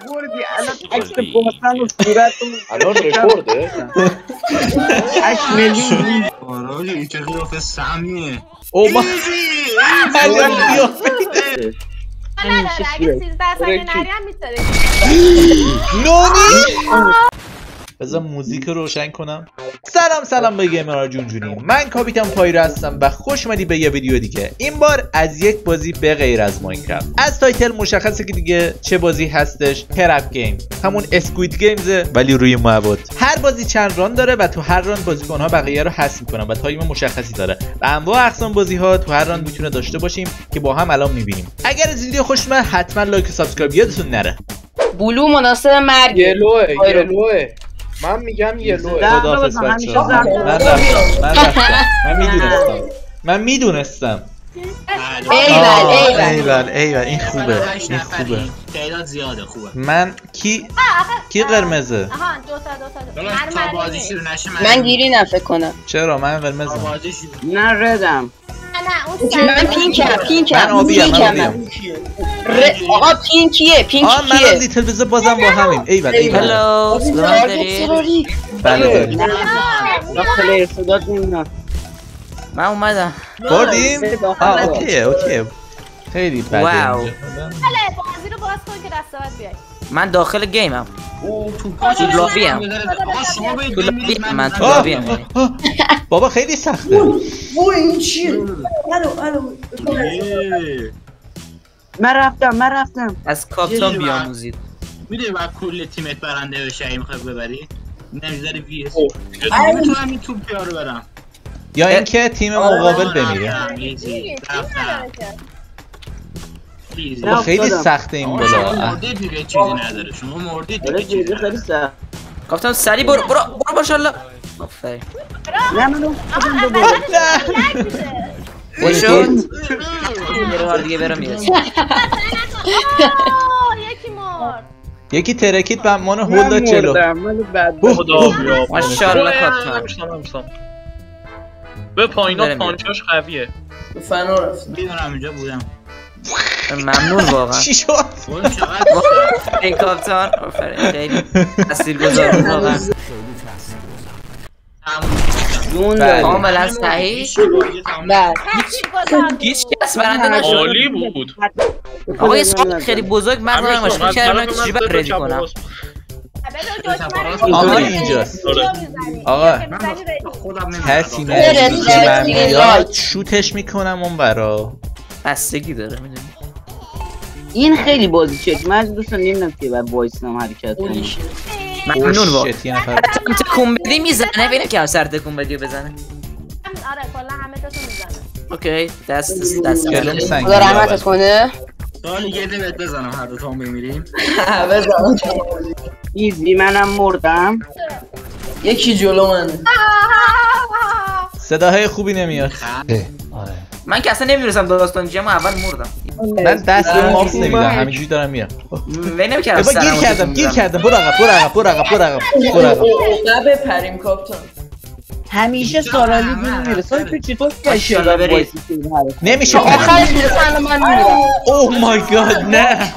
recorde, hai să postăm curatul. Alor recorde. Hai să ne liniștim. Orole, nici nu o fesamie. Oh, ma. Alala, ragazzi, da să ne nariam می‌ذاره. Noni! بذار موزیک رو روشن کنم. سلام به گیمرها جونجونی. من کاپیتان پایرو هستم و خوش اومدید به یه ویدیو دیگه. این بار از یک بازی به غیر از ماینکرافت. از تایتل مشخصه که دیگه چه بازی هستش. ترپ گیم. همون اسکوید گیمزه ولی روی مواد. هر بازی چند ران داره و تو هر ران بازیکن‌ها بقیه رو حذف می‌کنن و تایم مشخصی داره. و انواع اقسام بازی‌ها تو هر ران می‌تونه داشته باشیم که با هم الان می‌بینیم. اگر از ویدیو خوشم اومد حتما لایک و سابسکرایب یادتون نره. بلو مناسب مرگ. یلوئه. من میگم یلوئه. خداحافظ بچه‌ها. من میدونستم. ایول این خوبه. تعداد زیاده خوبه. من کی قرمزه؟ آها دو تا من گیری نفه کنم. چرا من قرمزم؟ نه ردم. من پینکم. من آبیم. آقا پینکیه. آه من از لیتل بزر بازم با همیم. ایول. هلو. سلام داری. بله داری. پلیر صدات نمیدونم. من اومدم. بردیم؟ آه اوکیه. خیلی بده. واو. بله بازی رو باز کن که دسته باید بیایی. من داخل گیمم. تو لابیم. من تو لابیم. بابا خیلی سخته. وای این چیه؟ الو من رفتم از کاپتان بیاموزید. میدونی باید کل تیمت برنده بشه اگه میخوای ببری؟ نمیذاری وی اس. میتونم این توپ پیارو برم. یا اینکه تیم مقابل بمیره. خیلی سخته این بلا. مرده دیگه چیزی نداره. شما مرده دیگه چیزی خیلی سخت. کاپتان سری برو ماشاءالله. آفرین. یکی ترکید و امان هول داد چلو. ماشاءالله کاپتان. به پایینا پانچاش قویه. به فنا رفت. میدونم اینجا بودم. ممنون واقعا. چی شد؟ ای کاپتان آفرین خیلی تاثیرگذار واقعا. کاملا صحیح. نه هیچ کس برنده نشد. عالی بود. آقا یه سوال خیلی بزرگ من دارم مشکل کردم چجوری باید ردی کنم. آقا اینجاست. آقا کسی نمیدونی که من میاد شوتش میکنم اون برا بستگی داره میدونی. این خیلی بازی چک من دوستان نمیدونم که باید وایسنم حرکت کنم. ممنون واقعا. حتی تکون بدی میزنه ببینم که هم سر تکون بدی بزنه. آره کلا همه تاشو میزنه. اوکی دست کلم سنگین خدا رحمتت کنه. سوالی یه دمت بزنم هر دو تا هم بمیریم. بزنم ایزی منم مردم. یکی جلو من صداهای خوبی نمیاد. من که اصلا نمیرسم داستان جمع اول مردم. من دست به ماوس نمیدم همینجوری دارم میرم. وینم که اصلا گیر کردم. برو آقا بپریم کاپتان. همیشه سارالیگ میمیره. سارالیگ چطور کشی آدم وایس نمیشه. آخرش میرسه من میمیرم. اوه مای گاد نه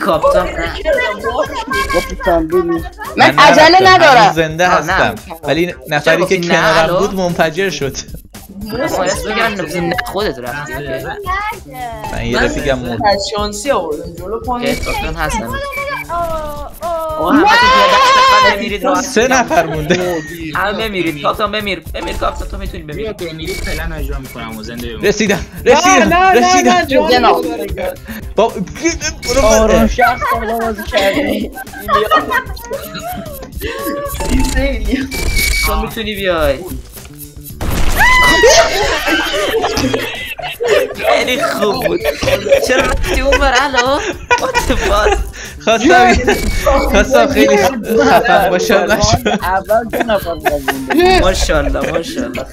کاپتان من عجله ندارم. زنده هستم ولی نفری که کنارم بود منفجر شد. باید بگم نه خودت رفتی. من یه رفیقم مرد از شانسی آوردم جلو پایین کاپتان هستم. سه نفر مونده. هم بمیرید کاپتان بمیر کاپتان تو میتونی بمیر. بمیرید فعلا اجرا میکنم و زنده بمونید. رسیدم جناب با برو شخص بازی کردی. تو میتونی بیای. خیلی خوب بود. چرا رفتی اون بر الو؟ خواستم خیلی خفن باشم نشد. اول دو نفر بازونده. ماشاءالله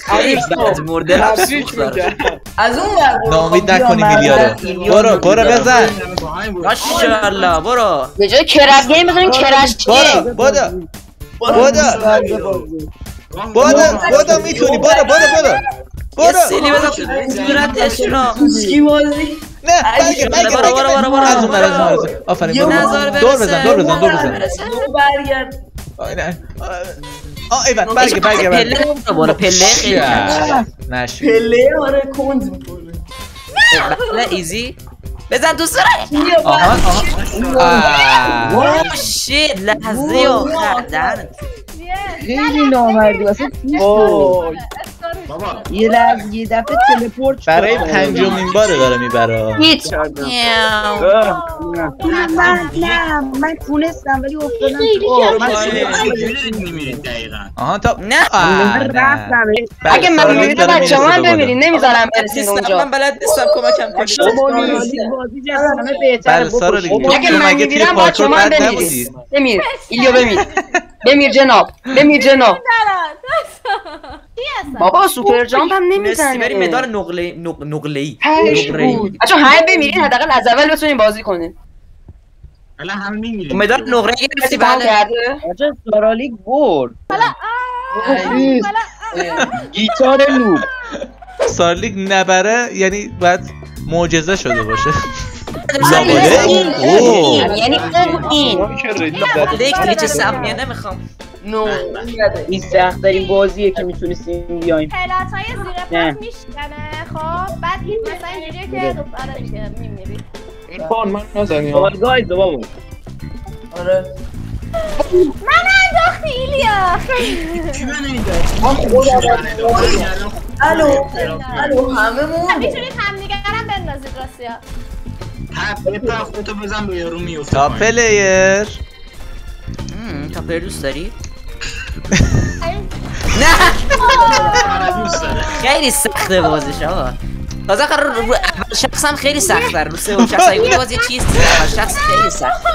خیلی بد مرده تبریک میگم. از اون ور ناامید نکنی میلیارو. برو بزن. ماشاءالله برو. به جای کرپ گیم بزنین کرش گیم. بودا میتونی. بودا. یه سیلی بزن صورتش رو. نه برو آفرین دور بزن آینه ایوان برگه پله نمتا باره پله خیلی نشد پله آره کند میکنه نه ایزی بزن تو سرش آه شید لحظه آخر دهنم خیلی نامردی واسه پیش داره یه لحظه یه دفعه تلپورت شده برای پنجمین باره داره میبره هیچ من تونستم ولی افتادم آها تا نه رفتم اگه من میبینم بچه ها من ببینید نمیذارم برسید اونجا من بلد نیستم کمکم کنید اگه من میبینم بچه ها من بمیرید بمیر ایلیو بمیر بمیر جناب بمیر جناب بابا سوپر جامپ هم نمیزنه بری مدال نقره نقره‌ای بچا همه بمیرین حداقل از اول بتونین بازی کنین حالا همه میمیرین مدال نقره گرفتی بله آجا سارالیگ برد حالا گیتار لوب سارالیگ نبره یعنی باید معجزه شده باشه زاباله یعنی دیگه چه سهمیه نمیخوام نو این سخت ترین بازیه که میتونستیم بیایم پلات های زیر پس میشکنه خب بعد این مثلا اینجوریه که آره میشه میمیری این بان من نزنی آره گایز بابا آره من انداختی ایلیا خیلی چی من اینداختی من خودم الو هممون میتونید همدیگرم بندازید راسیا خودتو بزن به یارو میفته تاپلیر تاپلیر دوست داری؟ نه خیلی سخته بازش آقا تازه شخص هم خیلی سخته رو سه و شخص هایی باز یه چیز شخص خیلی سخته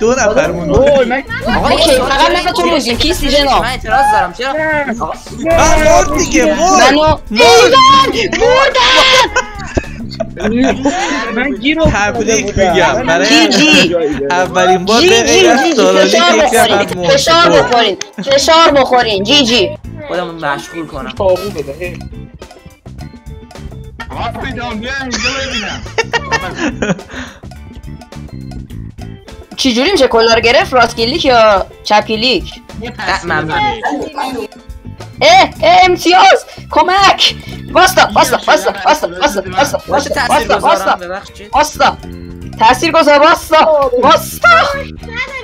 دو نفر مونده آقا یکی فقط من تو بوزیم کیستی جناب من اعتراض دارم چرا؟ مرد دیگه مرد مردن من گیرو تبریک میگم برای اولین بار به غیر از سارالیگ فشار بخورین جی جی خودمون مشغول کنم طاقو بده آقا پیدام بیا اینجا ببینم چجوری میشه کلا رو گرفت راست کلیک یا چپ کلیک ممنون اه امتیاز کمک واستا تاثیرگذار واستا نداری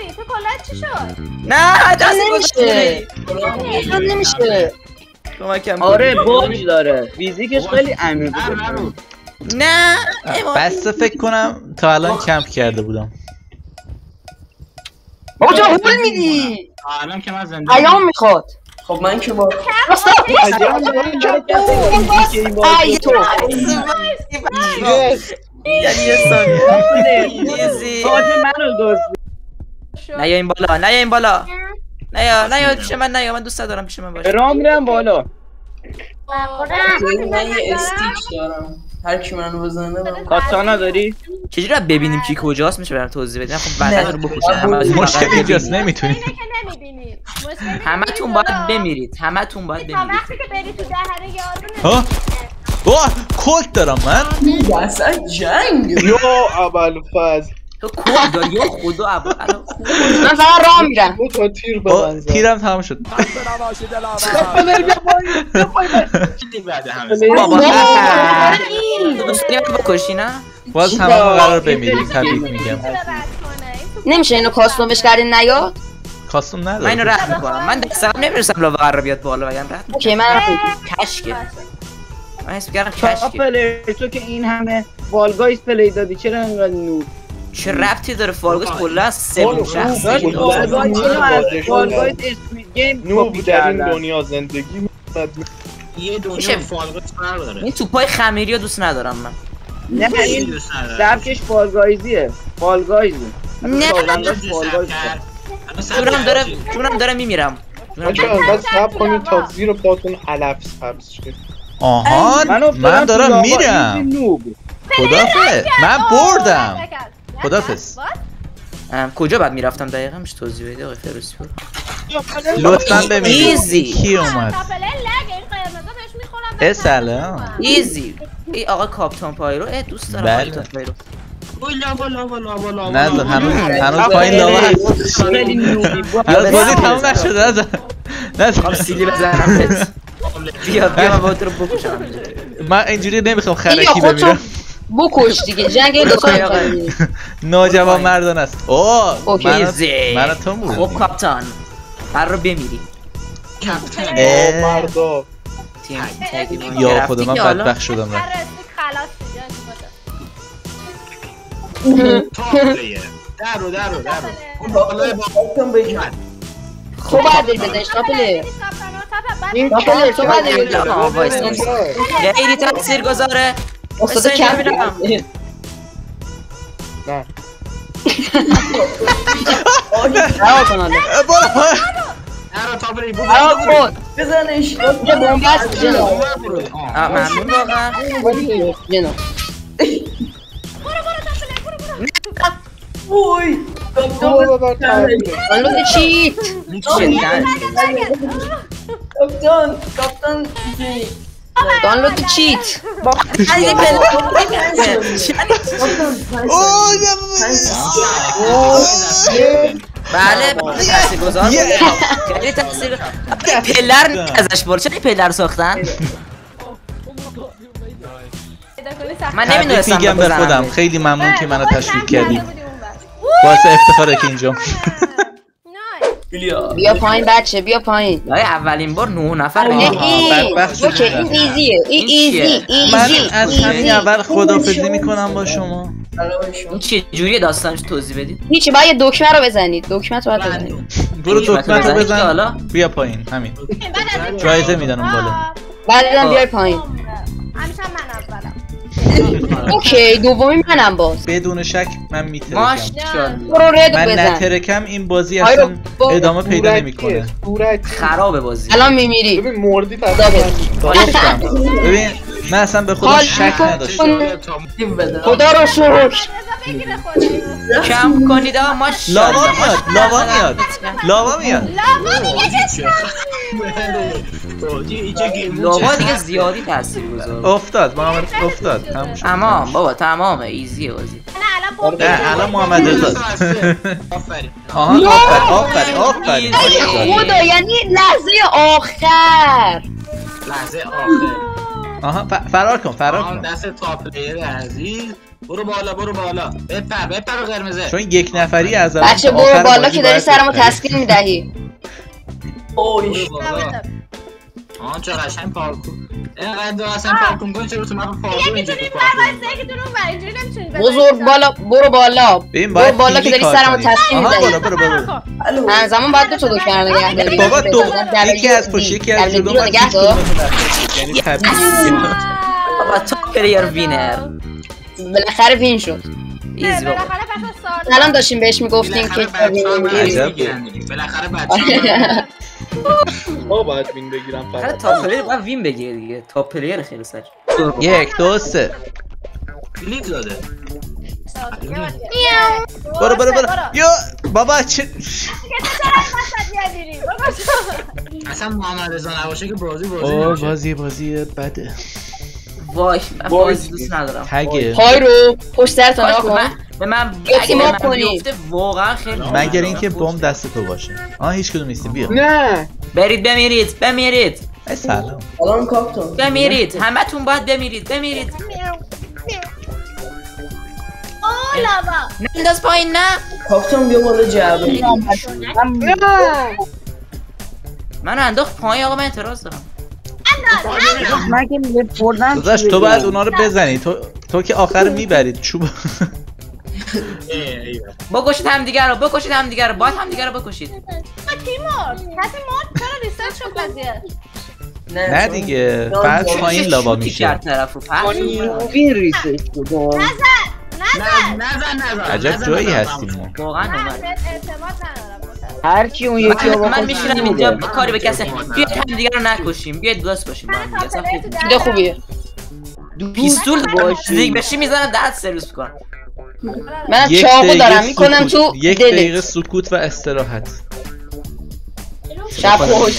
تو کلت چی شد نه تاثیرگذار نمیشه آره باج داره فیزیکش خیلی عمیقه نه بس فکر کنم تا الان کمپ کرده بودم بابا چرا هول میدی الان که من زنده ایام میخواد خب من که با بستا ای تو یعنی یه ثانیه باید منو دوست نیا این بالا نیا پیش من نیا من دوست دارم پیش من باشه را میرم بالا من یه استیک دارم هر کی منو بزنه کاتانا داری؟ چجوری ببینیم کی کجاست میشه برام توضیح بدین خب بعدا رو بکشن همه مشکل اینجاست نمیتونید همتون باید بمیرید وقتی که بری تو دهنه یارو ها اوه کلت دارم من اصلا جنگ یا ابوالفضل تو کل داری خدا ابوالفضل من فقط راه میرم تو تیر بزن تیرم تمام شد باز همه قرار بمیریم تبریک میگم نمیشه اینو کاستومش کردین نیاد خواستم ندارم من اینو رد میکنم من دستم نمیرسم لاور رو بیاد بالا بگم رد میکنم اوکی من کشکه من حس میکردم کشکه تو که این همه والگایز پلی دادی چرا اینقدر نور چه ربطی داره فالگایز کلا از سوم شخص والگایز اسپید گیم نور در این دنیا زندگی یه دنیا فالگایز نداره این توپای خمیری رو دوست ندارم من نه این سبکش فالگایزیه فالگایزه نه جونم داره میمیرم بس سب کنید تا زیر پاتون علف سبز شد آها من دارم میرم خدافظ من بردم خدافظ کجا بعد میرفتم دقیقا میشه توضیح بده آقای فروسی لطفا بمیرم کی اومد سلام ایزی. ای آقا کاپتان پایرو دوست دارم کاپتان پایرو. وای لابا لابا لابا لابا. نه هنوز پایین لابا هست. خیلی نوبی. بازی تموم نشده نزن. نزن سیلی بزنم. بیا واتر بکشم. من اینجوری نمیخوام خرکی بمیرم. بکش دیگه جنگ دو تا ناجوان مردان است. اوه مناتون بود. خب کاپتان قرار بمیری. کاپتان مردو یا خدا من بدبخت شدم من خلاص شدم خدا آره تابری بود. بزنش. بمباست جناب. ممنون واقعا. جناب. وای. الو چیت. کاپتان دانلود چیت. علی بن. اوه بله تاثیرگذار بود خیلی تاثیر پلر ازش برد چرا پلر ساختن من نمیدونستم میگم به خودم خیلی ممنون که منو تشویق کردی واسه افتخاره که اینجام بیا پایین بچه بیا پایین اولین بار 9 نفر این ایزیه این ایزی من از همین اول خدافظی میکنم با شما این چه جوریه داستانش توضیح بدید هیچ باید یه دکمه رو بزنید دکمه رو بزنید برو دکمه رو بزن بیا پایین همین جایزه میدن اون بالا بعدم بیای پایین همیشه من اولم اوکی دومی منم باز بدون شک من میترکم من نترکم این بازی اصلا ادامه پیدا نمیکنه خرابه بازی الان میمیری ببین مردی ببین من اصلا به خودم شک نداشتم خدا رو شکر کم کنید آقا ماشاءالله لاوا میاد لاوا دیگه زیادی تاثیرگذار افتاد محمد افتاد تمام بابا تمامه ایزی بازی نه الان محمد رضا آها آفرین خدا یعنی لحظه آخر آها فرار کن دست تاپلیر عزیز برو بالا بپر قرمزه چون یک نفری از بچه برو بالا که داری سرمو تسکین میدهی اوه آها چه قشنگ پارکور اینقدر اصلا پارکور کن چرا تو من فاضل اینجوری بالا برو بالا که داری سرمو تسکین میدهی برو همزمان باید دو تا دکمه نگه داری بابا دو یکی از پشت یکی از جلو یعنی بابا تو پلیر وینر بالاخره وین شد ایزی بابا الان داشتیم بهش میگفتیم که بالاخره بچه‌ها ما باید وین بگیرم فقط تا پلیر باید وین بگیره دیگه تا پلیر خیلی سخت 1 2 3 کلیک داده برو یا بابا چه اصلا محمد رضا نباشه که بازی بده وای من بازی دوست ندارم پایرو پشت سرتون آقا به من اگه من بیفته واقعا خیلی مگر اینکه بمب دست تو باشه هیچ کدوم نیستی بیا نه برید بمیرید سلام کاپتان بمیرید همتون باید بمیرید نه انداز پایین نه کاپتان بیا بالا جعبه من انداخت پایین آقا من اعتراض دارم مگه بردن داداش تو باید اونا رو بزنی تو که آخر میبرید چوب بکشید همدیگه رو باید همدیگه رو بکشید کی مرد چرا ریسرچ شد قضیه نه دیگه بعد پایین لابا میشه هر طرف رو پخش این ریسرچ شد نه عجب جایی هستیم واقعا هر کی اون یکی رو من میشینم اینجا کاری به کسی بیاید هم دیگه رو نکشیم بیاید دوست باشیم با هم دیگه اصلا خوبه پیستول دیگه بشی میزنم دست سرویس میکنم من چاقو دارم میکنم تو 1 دقیقه سکوت و استراحت شب خوش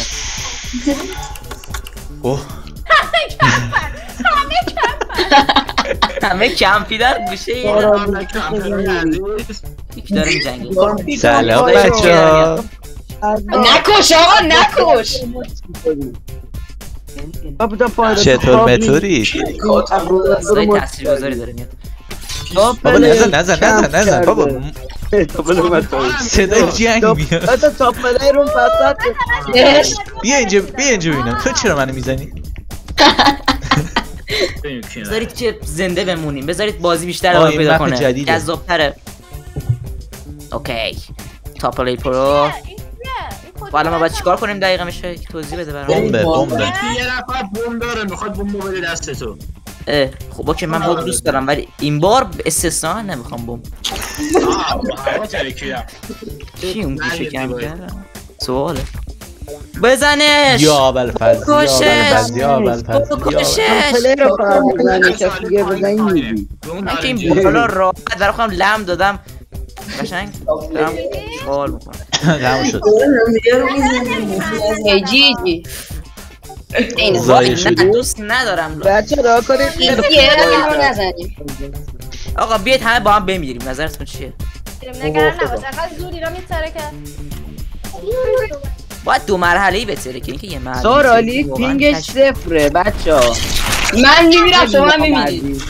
اوه همه کمپی در گوشه یه داره. سلام بچه ها. نکش آقا نکش. چطور متوری؟ تاثیر گذاری داره میاد. بابا نزن بابا. صدای جنگ میاد. حتی تاپلیر اون فساد. بیا اینجا ببینم تو چرا منو میزنی؟ بذارید که زنده بمونیم، بذارید بازی بیشتر رو پیدا کنه، جذاب‌تره. اوکی تاپلیر پرو حالا ما باید چیکار کنیم دقیقا؟ میشه توضیح بده برام؟ بمب یه نفر بمب داره میخواد بمب بده دست تو. خب اوکی من بمب دوست دارم ولی این بار استثنا نمیخوام بمب. چی اون گوشه کم کردم؟ سواله بزنش. یا بلفز بکشش پلیر رو فرمونن کسی دیگه بزنی میدی. من که این بالا راحت برای خودم لم دادم قشنگ دارم بال میکنم. تموم شد جی جی این زایه شده دوست ندارم بچه راه کنید آقا بیاید همه با هم بمیریم. نظرتون چیه؟ نگران نباش اقل زود ایران میتره کرد باید دو مرحله‌ای بتره که اینکه یه مرحله سارالی پینگش صفره بچه ها. من میمیرم شما میمیری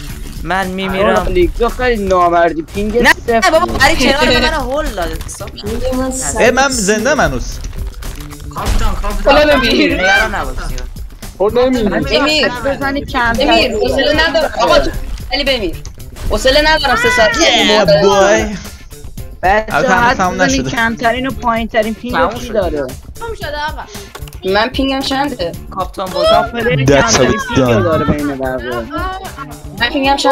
من میمیرم تو خیلی نامردی پینگش صفره. نه بابا برای کنار من هول داده من زنده منوس کافتان بمیر نگران نباش بمیر بزنی کم بمیر حوصله ندارم آقا تو علی بمیر حوصله ندارم سه ساعت بای بچه ها حتی کمترین و پایین ترین پینگ رو کی داره؟ من پینگم چنده؟ کاپتان بازم پلیر کمترین پینگ رو داره بینه برده. من پینگم چنده؟